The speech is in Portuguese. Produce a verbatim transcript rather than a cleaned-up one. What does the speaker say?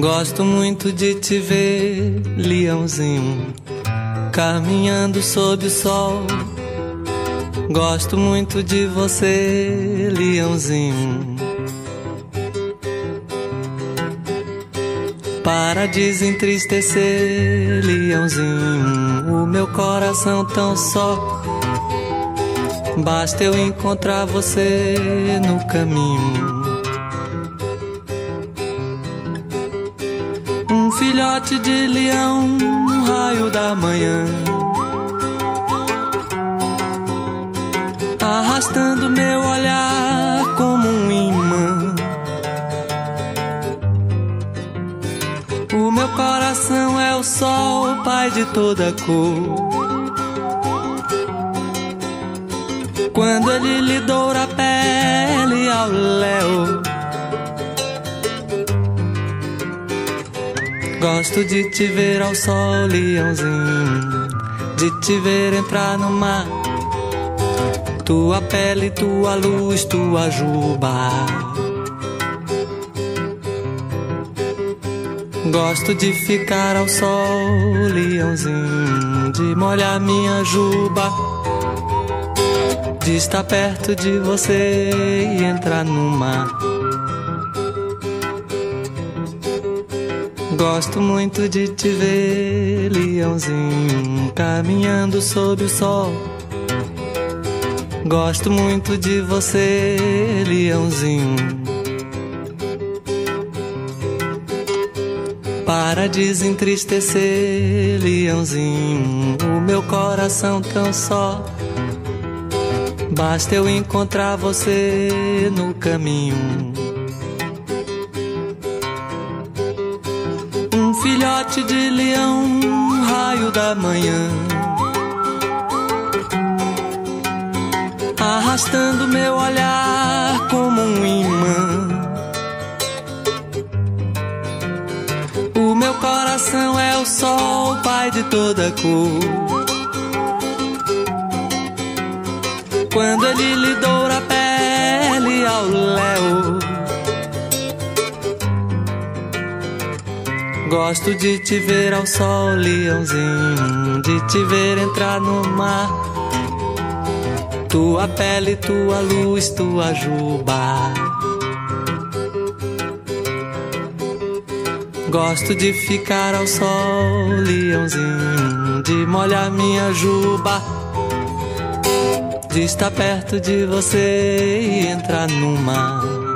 Gosto muito de te ver, leãozinho, caminhando sob o sol. Gosto muito de você, leãozinho. Para desentristecer, leãozinho, o meu coração tão só. Basta eu encontrar você no caminho. Um filhote de leão, um raio da manhã, arrastando meu olhar como um imã. O meu coração é o sol, pai de toda cor. Quando ele lhe doura a pele ao léu. Gosto de te ver ao sol, leãozinho, de te ver entrar no mar. Tua pele, tua luz, tua juba. Gosto de ficar ao sol, leãozinho, de molhar minha juba, de estar perto de você e entrar no mar. Gosto muito de te ver, leãozinho, caminhando sob o sol. Gosto muito de você, leãozinho. Para desentristecer, leãozinho, o meu coração tão só. Basta eu encontrar você no caminho. Um filhote de leão, um raio da manhã, arrastando meu olhar como um imã. O meu coração é o sol, pai de toda cor. Quando ele lhe doura a pele ao léu. Gosto de te ver ao sol, leãozinho, de te ver entrar no mar. Tua pele, tua luz, tua juba. Gosto de ficar ao sol, leãozinho, de molhar minha juba, de estar perto de você e entrar no mar.